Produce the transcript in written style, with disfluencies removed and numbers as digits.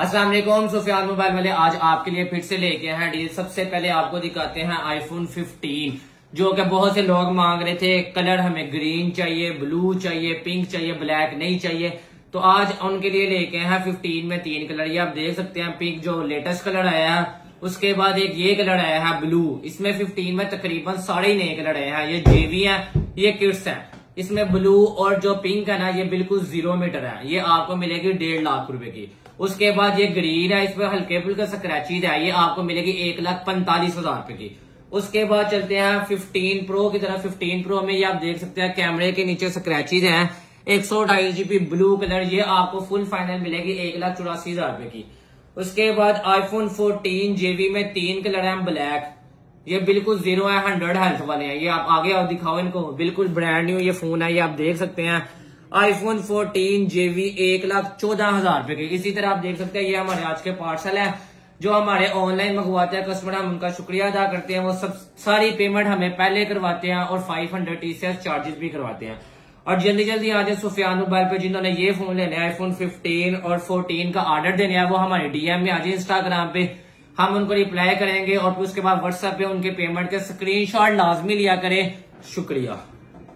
अस्सलाम वालेकुम, सुफियान मोबाइल वाले आज आपके लिए फिर से लेके हैं डील। सबसे पहले आपको दिखाते हैं iPhone 15 जो कि बहुत से लोग मांग रहे थे। कलर हमें ग्रीन चाहिए, ब्लू चाहिए, पिंक चाहिए, ब्लैक नहीं चाहिए, तो आज उनके लिए लेके हैं 15 में 3 कलर। ये आप देख सकते हैं, पिंक जो लेटेस्ट कलर आया है, उसके बाद एक ये कलर आया है ब्लू। इसमें 15 में तकरीबन 9.5 कलर आए हैं। ये जेवी है, ये किड्स है। इसमें ब्लू और जो पिंक है ना, ये बिल्कुल 0 मीटर है, ये आपको मिलेगी 1.5 लाख रुपए की। उसके बाद ये ग्रीन है, इसमें हल्के फुल्के स्क्रैचेज है, ये आपको मिलेगी 1,45,000 रुपए की। उसके बाद चलते हैं 15 Pro की तरफ। 15 Pro में ये आप देख सकते हैं कैमरे के नीचे स्क्रैचेज हैं। 128GB ब्लू कलर, ये आपको फुल फाइनल मिलेगी 1,84,000 रुपए की। उसके बाद iPhone 14 जेवी में 3 कलर है, ब्लैक, ये बिल्कुल 0 है, 100 हेल्थ वाले हैं। ये आप आगे और दिखाओ इनको, बिल्कुल ब्रांड न्यू ये फोन है, ये आप देख सकते हैं। iPhone 14 जेवी 1,14,000 रुपए की। इसी तरह आप देख सकते हैं, ये हमारे आज के पार्सल है जो हमारे ऑनलाइन मंगवाते हैं कस्टमर, हम उनका शुक्रिया अदा करते हैं। वो सब सारी पेमेंट हमें पहले करवाते हैं और 500 TCS चार्जेस भी करवाते हैं। और जल्दी जल्दी आज सुफियान मोबाइल पे जिन्होंने ये फोन लेने iPhone 15 और 14 का ऑर्डर देने है, वो हमारे DM में आज इंस्टाग्राम पे हम उनको रिप्लाई करेंगे और उसके बाद व्हाट्सएप पे उनके पेमेंट के स्क्रीनशॉट लाजमी लिया करें। शुक्रिया।